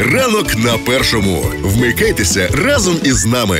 Ранок на першому. Вмикайтеся разом із нами.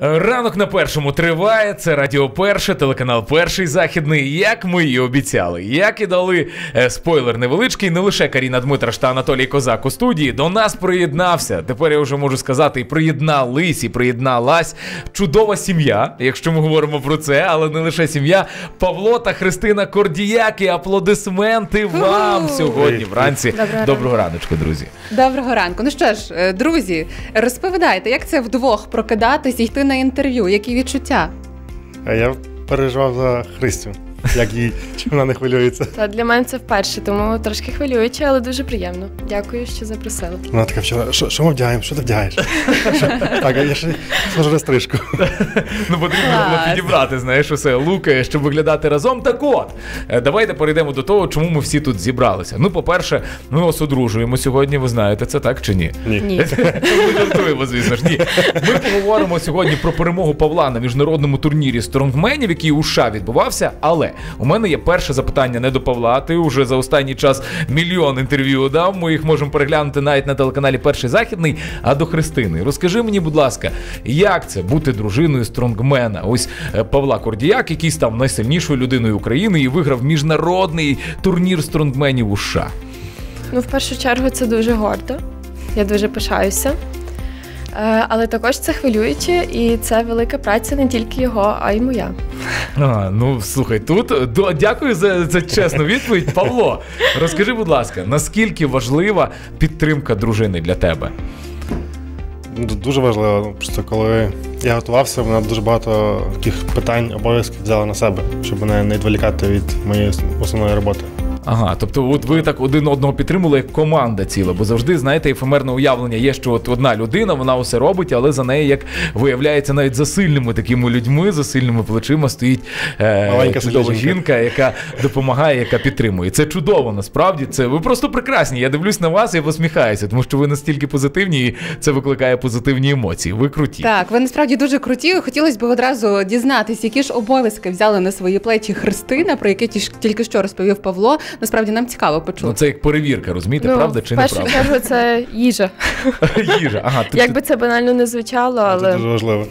Ранок на першому триває, це Радіо Перша, телеканал Перший Західний, як ми і обіцяли. Як і дали спойлер невеличкий, не лише Каріна Дмитраш та Анатолій Козак у студії, до нас приєднався, тепер я вже можу сказати, і приєднались, і приєдналась чудова сім'я, якщо ми говоримо про це, але не лише сім'я, Павло та Христина Кордіяк, і аплодисменти вам сьогодні вранці. Доброго раночку, друзі. Доброго ранку. Ну що ж, друзі, розповідайте, як це вдвох прокидатись і йти на інтерв'ю, які відчуття? А я переживав за Христю, як їй, чи вона не хвилюється. Та для мене це вперше, тому трошки хвилююче, але дуже приємно. Дякую, що запросили. Вона така вчора, що ми вдягаємо, що ти вдягаєш? Так, я ще схожу на стрижку. Ну, потрібно було підібрати, знаєш, усе, луки, щоб виглядати разом. Так от, давайте перейдемо до того, чому ми всі тут зібралися. Ну, по-перше, ми вас одружуємо сьогодні, ви знаєте, це так чи ні? Ні. Ми жартуємо, звісно ж, ні. Ми поговоримо сьогодні про перемогу Павла на міжнародному турнірі стронгменів, який у США відбувався, але у мене є перше запитання не до Павла. Ти вже за останній час мільйон інтерв'ю дав. Ми їх можемо переглянути навіть на телеканалі Перший Західний. А до Христини. Розкажи мені, будь ласка, як це бути дружиною стронгмена? Ось Павла Кордіяк, який став найсильнішою людиною України і виграв міжнародний турнір стронгменів у США. Ну, в першу чергу, це дуже гордо. Я дуже пишаюся. Але також це хвилююче, і це велика праця не тільки його, а й моя. Ну, слухай, тут дякую за чесну відповідь. Павло, розкажи, будь ласка, наскільки важлива підтримка дружини для тебе? Дуже важливо. Просто коли я готувався, вона дуже багато таких питань, обов'язків взяла на себе, щоб мене не відволікати від моєї основної роботи. Ага, тобто от ви так один одного підтримували як команда ціла, бо завжди, знаєте, ефемерне уявлення є, що от одна людина, вона усе робить, але за нею, як виявляється, навіть за сильними такими людьми, за сильними плечима стоїть чудова жінка, яка допомагає, яка підтримує. Це чудово, насправді, це ви просто прекрасні, я дивлюсь на вас і посміхаюся, тому що ви настільки позитивні і це викликає позитивні емоції, ви круті. Так, ви насправді дуже круті, хотілося б одразу дізнатися, які ж обов'язки взяли на свої плечі Христина, про які тільки що розповів Павло. Насправді, нам цікаво почути. Ну, це як перевірка, розумієте, правда чи неправда? Ну, в першу чергу, це їжа. Їжа, ага. Як би це банально не звучало, але... Це дуже важливо.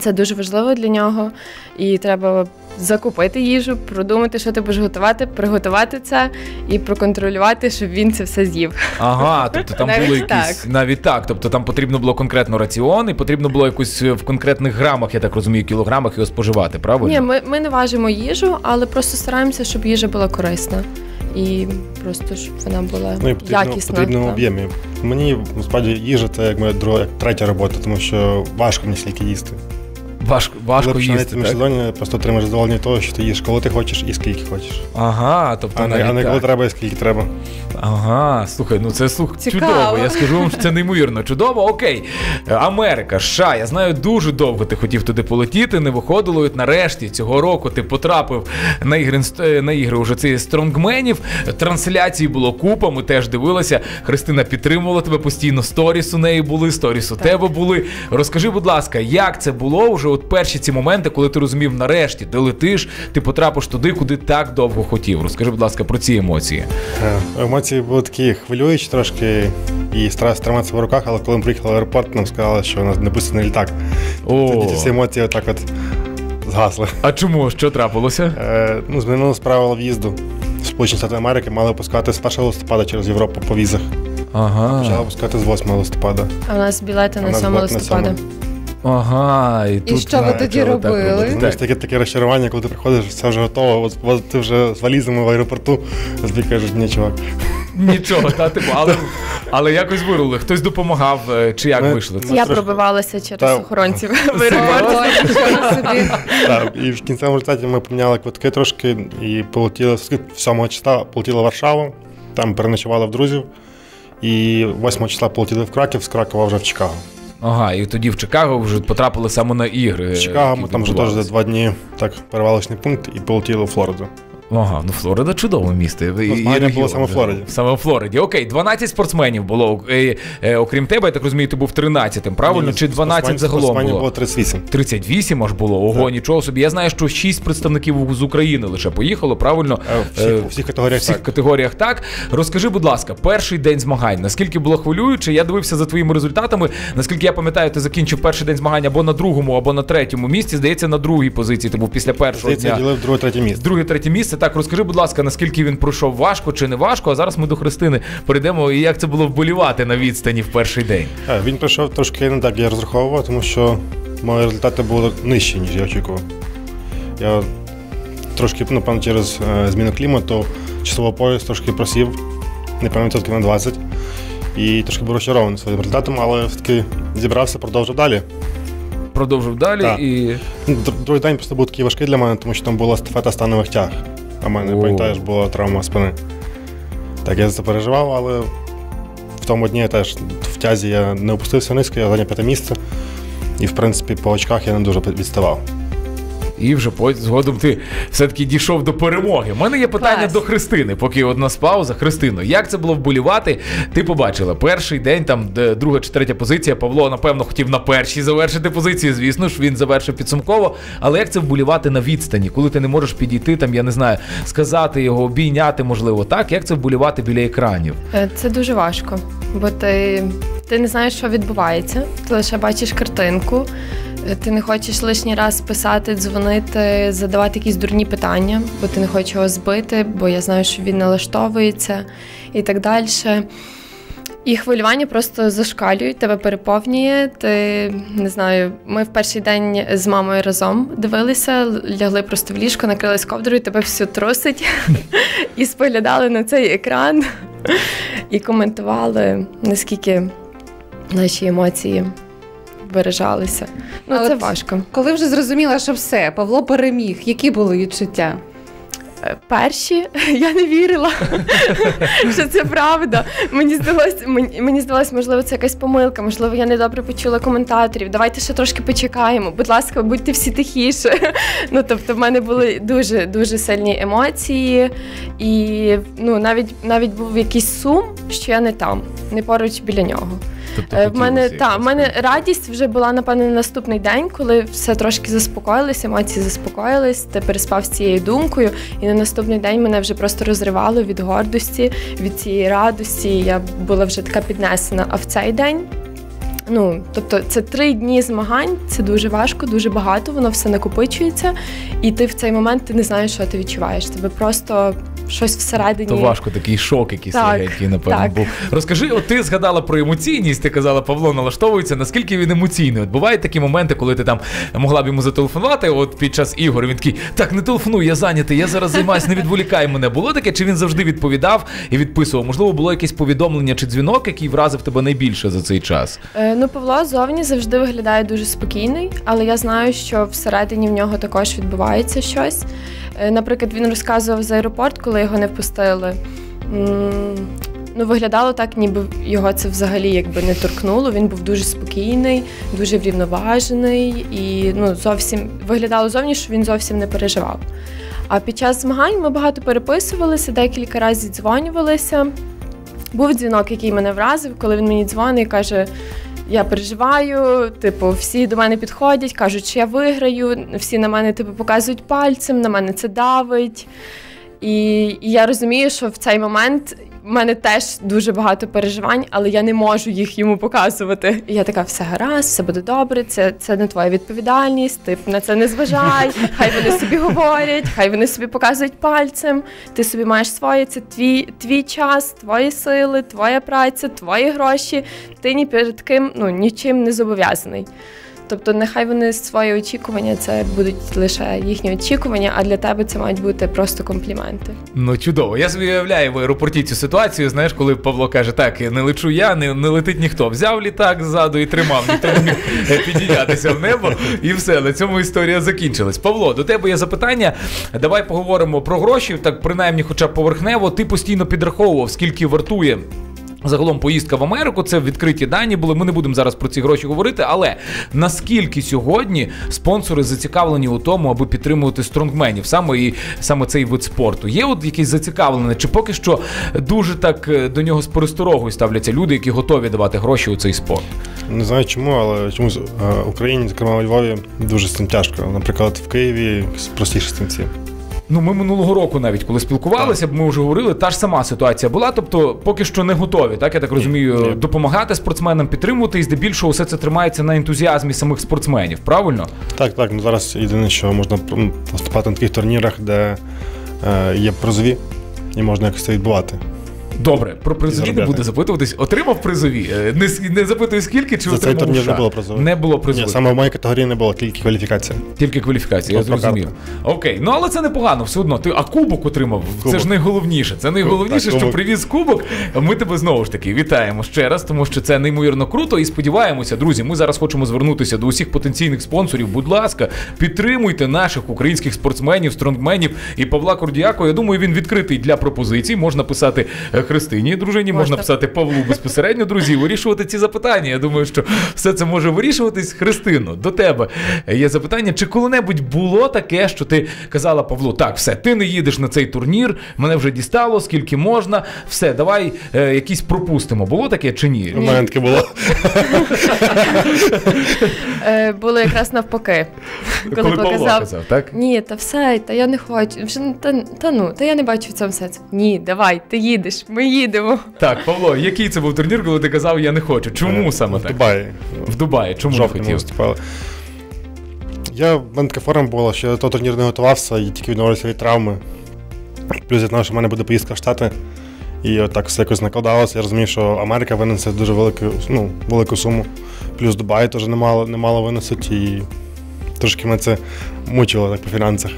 Це дуже важливо для нього. І треба закупити їжу, продумати, що ти будеш готувати, приготувати це і проконтролювати, щоб він це все з'їв. Ага, тобто там було якісь... Навіть так. Тобто там потрібно було конкретно раціон і потрібно було якось в конкретних грамах, я так розумію, кілограмах його споживати, правильно? Ні, ми не важимо їжу, але просто стараємося, щоб їжа була корисна. І просто, щоб вона була якісна. В потрібному об'ємі. Мені, насправді, їжа – це як моя друга, як третя робота, тому що важко мені стільки їсти. Важко їсти, так? Просто отримаєш задоволення того, що ти їш, коли ти хочеш і скільки хочеш. Ага, тобто навіть так. А не коли треба і скільки треба. Ага, слухай, ну це чудово, я скажу вам, що це неймовірно чудово. Окей, Америка, США, я знаю, дуже довго ти хотів туди полетіти, не виходило, і нарешті цього року ти потрапив на ігри уже цих стронгменів, трансляції було купа, ми теж дивилися, Христина підтримувала тебе постійно, сторіс у неї були, сторіс у тебе були. Розкажи, будь ласка, як це було вже от перші ці моменти, коли ти розумів нарешті, ти летиш, ти потрапиш туди, куди так довго хотів. Розкажи, будь ласка, про ці емоції. Емоції були такі хвилюючі трошки і старався триматися в руках, але коли ми приїхали в аеропорт, нам сказали, що нас не пустять на літак. Тоді всі емоції отак от згасли. А чому? Що трапилося? Ну, змінилося правило в'їзду. Сполучені Штати Америки мали пускати з 1 листопада через Європу по візах. Ага. Почали пускати з 8 листопада. А в нас білети на 7 листопада. Ага, і що ви тоді робили? Знаєш, таке розчарування, коли ти приходиш, все вже готово, ти вже з валізами в аеропорту, а тобі кажуть, ні, чувак. Нічого, та типу, але якось вирули, хтось допомагав, чи як вийшло? Я пробивалася через охоронців в аеропорті. Так, і в кінцевому результаті ми поміняли квитки трошки, і полетіли, 7 числа полетіли в Варшаву, там переночували в друзів, і 8 числа полетіли в Краків, з Кракова вже в Чикаго. Ага, і тоді в Чикаго вже потрапили саме на ігри. В Чикаго, там вже теж за 2 дні, так, перевалочний пункт, і полетіли у Флориду. Ага, ну Флорида чудове місто. Змагання було саме в Флориді. Саме в Флориді. Окей, 12 спортсменів було. Окрім тебе, я так розумію, ти був 13-тим, правильно? Чи 12 загалом було? Спортсменів було 38. 38 аж було? Ого, нічого собі. Я знаю, що 6 представників з України лише поїхало, правильно? У всіх категоріях так. Розкажи, будь ласка, перший день змагань. Наскільки було хвилююче? Я дивився за твоїми результатами. Наскільки я пам'ятаю, ти закінчив перший день змагань або на другому, або на третьому місці. Здається, на другій позиції ти був після першого дня. Друге-третє місце. Так, розкажи, будь ласка, наскільки він пройшов, важко чи не важко, а зараз ми до Христини перейдемо, і як це було вболівати на відстані в перший день? Він пройшов трошки не так, я розраховував, тому що мої результати були нижчі, ніж я очікував. Я трошки, напевно, через зміну клімату, часовий пояс трошки просів, не пам'ятаю, на 20, і трошки був розчарований своїм результатом, але все-таки зібрався, продовжив далі. І... Другий день просто був такий важкий для мене, тому що там була естафета станових тяг. А в мене, пам'ятаєш, була травма спини. Так, я за це переживав, але в тому дні я теж в тязі я не опустився низько, я зайняв 5-те місце. І, в принципі, по очках я не дуже відставав. І вже згодом ти все-таки дійшов до перемоги. У мене є питання до Христини, поки одна з пауза. Христино, як це було вболівати? Ти побачила перший день, там друга чи третя позиція. Павло, напевно, хотів на першій завершити позиції, звісно ж, він завершив підсумково. Але як це вболівати на відстані, коли ти не можеш підійти, там, я не знаю, сказати його, обійняти, можливо, так? Як це вболівати біля екранів? Це дуже важко, бо ти не знаєш, що відбувається, ти лише бачиш картинку. Ти не хочеш лишній раз писати, дзвонити, задавати якісь дурні питання, бо ти не хочеш його збити, бо я знаю, що він налаштовується і так далі. І хвилювання просто зашкалює, тебе переповнює. Ти, не знаю, ми в перший день з мамою разом дивилися, лягли просто в ліжко, накрились ковдрою, тебе все трусить. І споглядали на цей екран, і коментували, наскільки наші емоції збережалися. Ну, це важко. Коли вже зрозуміла, що все, Павло переміг, які були відчуття? Перші, я не вірила, що це правда. Мені здалося, можливо, це якась помилка, можливо, я недобре почула коментаторів. Давайте ще трошки почекаємо. Будь ласка, будьте всі тихіше. Ну, тобто, в мене були дуже сильні емоції. І, ну, навіть був якийсь сум, що я не там, не поруч біля нього. Тобто, в мене радість вже була, напевно, на наступний день, коли все трошки заспокоїлося, емоції заспокоїлись, ти переспав з цією думкою, і на наступний день мене вже просто розривало від гордості, від цієї радості, я була вже така піднесена. А в цей день, ну, тобто, це 3 дні змагань, це дуже важко, дуже багато, воно все накопичується, і ти в цей момент ти не знаєш, що ти відчуваєш, тебе просто... Щось всередині. То важко, такий шок якийсь легенький, напевно, був. Розкажи, от ти згадала про емоційність, ти казала, Павло налаштовується, наскільки він емоційний? От бувають такі моменти, коли ти там могла б йому зателефонувати, от під час ігор, він такий, так, не телефонуй, я зайнятий, я зараз займаюся, не відволікай мене. Було таке, чи він завжди відповідав і відписував? Можливо, було якесь повідомлення чи дзвінок, який вразив тебе найбільше за цей час? Ну, Павло зовні завжди виглядає дуже спокійний, але я знаю, що всередині в нього також відбувається щось. Наприклад, він розказував з аеропорту, коли його не впустили. Ну, виглядало так, ніби його це взагалі якби не торкнуло. Він був дуже спокійний, дуже врівноважений і, ну, зовсім виглядало зовні, що він зовсім не переживав. А під час змагань ми багато переписувалися, декілька разів дзвонювалися. Був дзвінок, який мене вразив, коли він мені дзвонить і каже: я переживаю, типу, всі до мене підходять, кажуть, що я виграю, всі на мене, типу, показують пальцем, на мене це давить. І я розумію, що в цей момент в мене теж дуже багато переживань, але я не можу їх йому показувати. І я така, все гаразд, все буде добре, це не твоя відповідальність, ти на це не зважай, хай вони собі говорять, хай вони собі показують пальцем, ти собі маєш своє, це твій час, твої сили, твоя праця, твої гроші, ти ні перед ким, ну, нічим не зобов'язаний. Тобто нехай вони свої очікування, це будуть лише їхні очікування, а для тебе це мають бути просто компліменти. Ну, чудово. Я собі уявляю в аеропорті цю ситуацію, знаєш, коли Павло каже, так, не лечу я, не летить ніхто. Взяв літак ззаду і тримав, ніхто не міг підійнятися в небо, і все, на цьому історія закінчилась. Павло, до тебе є запитання, давай поговоримо про гроші, так принаймні хоча б поверхнево, ти постійно підраховував, скільки вартує загалом поїздка в Америку, це відкриті дані були, ми не будемо зараз про ці гроші говорити, але наскільки сьогодні спонсори зацікавлені у тому, аби підтримувати стронгменів, саме цей вид спорту? Є от якісь зацікавлені, чи поки що дуже так до нього з пересторогою ставляться люди, які готові давати гроші у цей спорт? Не знаю чому, але чомусь в Україні, зокрема у Львові, дуже з цим тяжко. Наприклад, в Києві простіше з цим всім. Ну, ми минулого року навіть, коли спілкувалися, ми вже говорили, та ж сама ситуація була, тобто поки що не готові, так, я так розумію, допомагати спортсменам, підтримувати, і здебільшого все це тримається на ентузіазмі самих спортсменів, правильно? Так, так, ну зараз єдине, що можна виступати на таких турнірах, де є призові, і можна якось це відбувати. Добре, про призові не буду запитуватись. Отримав призові? Не запитую, скільки, чи отримав у США? Не було призові. Ні, саме в моїй категорії не було, тільки кваліфікація. Тільки кваліфікація, я зрозумів. Окей, ну але це непогано все одно. А кубок отримав, це ж найголовніше. Це найголовніше, що привіз кубок. Ми тебе знову ж таки вітаємо ще раз, тому що це неймовірно круто. І сподіваємося, друзі, ми зараз хочемо звернутися до усіх потенційних спонсорів. Будь ласка, підтримуйте наших українських спортсменів, стронгменів і Павла Кордіяка. Я думаю, він відкритий для пропозицій. Можна писати Христині, дружині, можна писати Павлу безпосередньо, друзі, вирішувати ці запитання. Я думаю, що все це може вирішуватись. Христино, до тебе є запитання. Чи коли-небудь було таке, що ти казала Павлу, так, все, ти не їдеш на цей турнір, мене вже дістало, скільки можна, все, давай якісь пропустимо. Було таке чи ні? У мене таке було. Було якраз навпаки. Коли Павло казав, так? Ні, та все, та я не хочу, та ну, та я не бачу в цьому сенсу. Ні, давай, ти їдеш. Ми їдемо. Так, Павло, який це був турнір, коли ти казав, я не хочу? Чому саме так? В Дубаї. В Дубаї. Чому не хотів? В мене така форма була, що я до турніру не готувався, і тільки відновлювався від травми. Плюс я знав, що в мене буде поїздка в Штати. І отак все якось накладалося. Я розумів, що Америка винесе дуже велику суму. Плюс Дубай теж немало винесуть. І трошки мене це мучило по фінансах.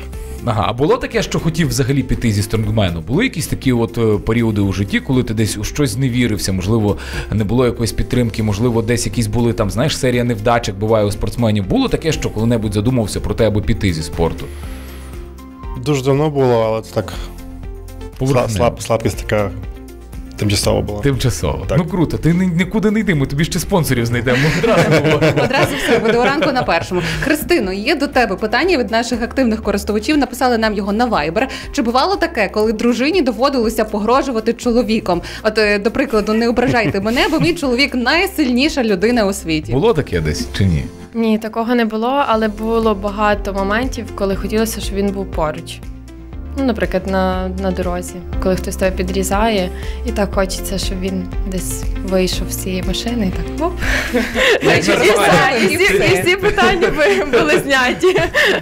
Ага, а було таке, що хотів взагалі піти зі стронгмену? Були якісь такі от періоди у житті, коли ти десь у щось зневірився, можливо, не було якоїсь підтримки, можливо, десь якісь були там, знаєш, серія невдачок буває у спортсменів. Було таке, що коли-небудь задумався про те, аби піти зі спорту? Дуже давно було, але це так, слабкість така. Тимчасово було. Тимчасово. Ну круто, ти нікуди не йди, ми тобі ще спонсорів знайдемо. Одразу все, буде ранку на першому. Христино, є до тебе питання від наших активних користувачів, написали нам його на Viber. Чи бувало таке, коли дружині доводилося погрожувати чоловіком? От, до прикладу, не ображайте мене, бо мій чоловік найсильніша людина у світі. Було таке десь чи ні? Ні, такого не було, але було багато моментів, коли хотілося, щоб він був поруч. Ну, наприклад, на дорозі, коли хтось тебе підрізає, і так хочеться, щоб він десь вийшов з цієї машини, і так, оп, і всі питання були зняті,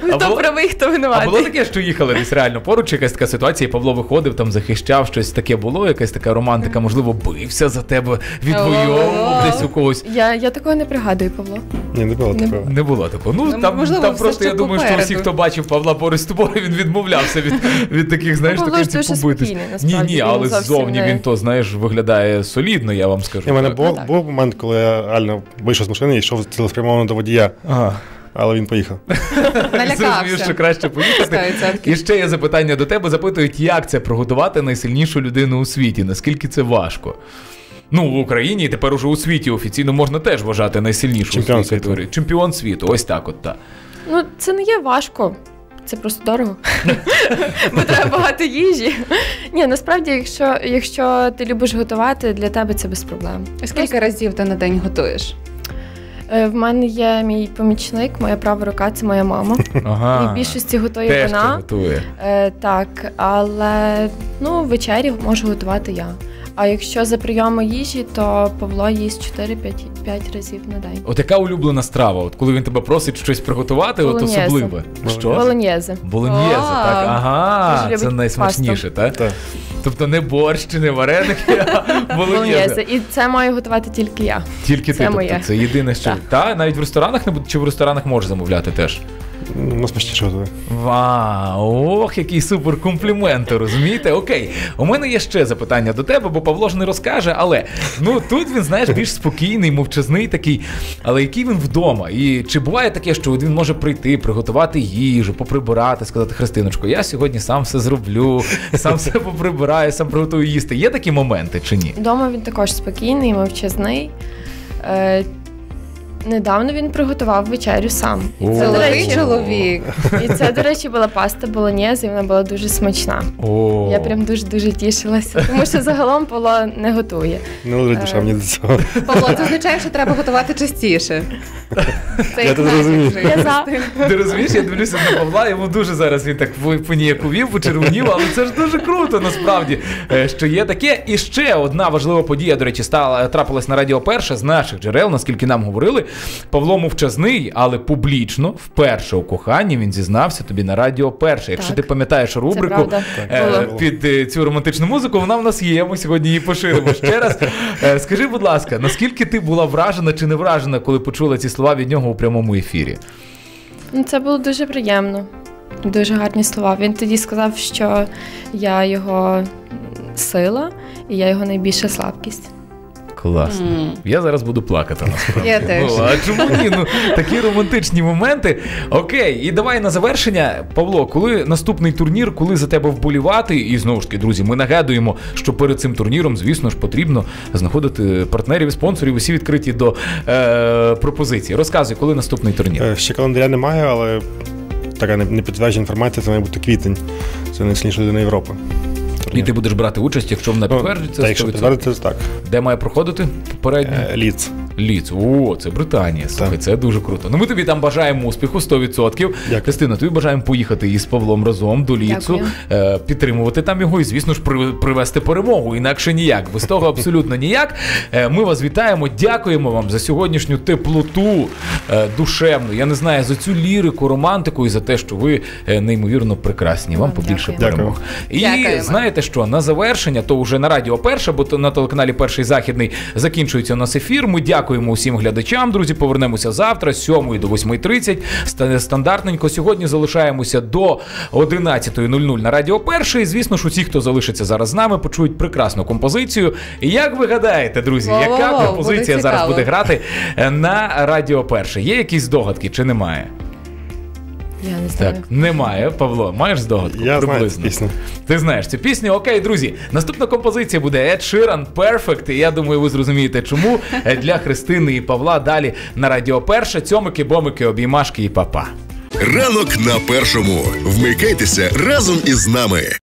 хто правий, хто винуватий. А було таке, що їхали десь реально поруч, якась така ситуація, і Павло виходив, там захищав, щось таке було, якась така романтика, можливо, бився за тебе, відвоював десь у когось. Я такого не пригадую, Павло. Ні, не було такого. Не було такого. Ну, там просто, я думаю, що всі, хто бачив Павла поруч з тобою, він відмовлявся від таких, знаєш, таких побитись. Ні-ні, але ззовні він то, знаєш, виглядає солідно, я вам скажу. У мене був момент, коли я реально вийшов з машини і йшов цілеспрямовано до водія. Але він поїхав. Налякався. Зрозумів, що краще поїхати. І ще є запитання до тебе. Запитують, як це прогодувати найсильнішу людину у світі? Наскільки це важко? Ну, в Україні, і тепер уже у світі офіційно можна теж вважати найсильнішу. Чемпіон світу. Ось так от, так. Ну, це не є важко. Це просто дорого, бо треба багато їжі. Ні, насправді, якщо ти любиш готувати, для тебе це без проблем. Скільки разів ти на день готуєш? В мене є мій помічник, моя права рука – це моя мама. І в більшості готує вона. Теж ти готує. Так, але вечері можу готувати я. А якщо за прийому їжі, то Павло їсть 4-5 разів на день. От яка улюблена страва? Коли він тебе просить щось приготувати, от особливе. Болоньєзе. Болоньєзе, так. Ага, це найсмачніше, так? Тобто не борщ, не вареники, а болоньєзе. І це маю готувати тільки я. Тільки ти, тобто це єдине, що... Та, навіть в ресторанах, чи в ресторанах можеш замовляти теж? Нас почти жодили. Вау, ох, який суперкомплімент, розумієте? Окей, у мене є ще запитання до тебе, бо Павло ж не розкаже, але ну тут він, знаєш, більш спокійний, мовчазний такий, але який він вдома? І чи буває таке, що він може прийти, приготувати їжу, поприбирати, сказати: Христиночко, я сьогодні сам все зроблю, сам все поприбираю, сам приготую їсти. Є такі моменти чи ні? Вдома він також спокійний, мовчазний. Недавно він приготував вечерю сам. Це легкий чоловік. І це, до речі, була паста болоньєза, і вона була дуже смачна. Я прям дуже-дуже тішилася, тому що загалом Павло не готує. Не лежить душа мені до цього. Павло, це означає, що треба готувати частіше. Я тут розумію. Ти розумієш, я дивлюся на Павла, йому дуже зараз він так поніяковів, почервонів, але це ж дуже круто насправді, що є таке. І ще одна важлива подія, до речі, трапилась на Радіо Перша з наших джерел, наскільки нам говорили. Павло мовчазний, але публічно вперше у коханні він зізнався тобі на Радіо Перше. Якщо ти пам'ятаєш рубрику під цю романтичну музику, вона в нас є, ми сьогодні її поширимо ще раз. Скажи, будь ласка, наскільки ти була вражена чи не вражена, коли почула ці слова від нього у прямому ефірі? Це було дуже приємно, дуже гарні слова. Він тоді сказав, що я його сила і я його найбільша слабкість. Класно. Я зараз буду плакати, насправді. Я теж. Ну, а чому ні? Ну, такі романтичні моменти. Окей, і давай на завершення. Павло, коли наступний турнір, коли за тебе вболівати? І знову ж таки, друзі, ми нагадуємо, що перед цим турніром, звісно ж, потрібно знаходити партнерів і спонсорів, усі відкриті до пропозицій. Розказуй, коли наступний турнір? Ще календаря немає, але така непідтверджена інформація, це має бути квітень. Це найсильніша людина Європи. І ти будеш брати участь, якщо вона підтверджується? Так, якщо підтверджується, так. Де має проходити попередньо? Лідс. Лідс. О, це Британія. Слухай, це дуже круто. Ну, ми тобі там бажаємо успіху, 100%. Христина, тобі бажаємо поїхати із Павлом разом до Лідсу, підтримувати там його і, звісно ж, привести перемогу. Інакше ніяк. Без того абсолютно ніяк. Ми вас вітаємо, дякуємо вам за сьогоднішню теплоту душевну. Я не знаю, за цю лірику, романтику і за те, що ви неймовірно прекрасні. Вам побільше перемог. І знаєте, що на завершення, то вже на Радіо Перша, бо на телеканалі Перший Західний закінчується у нас ефір. Ми дякуємо усім глядачам, друзі, повернемося завтра з 7 до 8:30, стандартненько. Сьогодні залишаємося до 11:00 на Радіо Перша. І, звісно ж, усі, хто залишиться зараз з нами, почують прекрасну композицію. Як ви гадаєте, друзі, яка композиція зараз буде грати на Радіо Перша? Є якісь здогадки чи немає? Я не знаю. Так, немає. Павло, маєш здогадку? Я знаю цю пісню. Ти знаєш цю пісню? Окей, друзі, наступна композиція буде Ed Sheeran, Perfect. І я думаю, ви зрозумієте, чому. Для Христини і Павла далі на Радіо Перша. Цьомики, бомики, обіймашки і па-па. Ранок на Першому. Вмикайтеся разом із нами.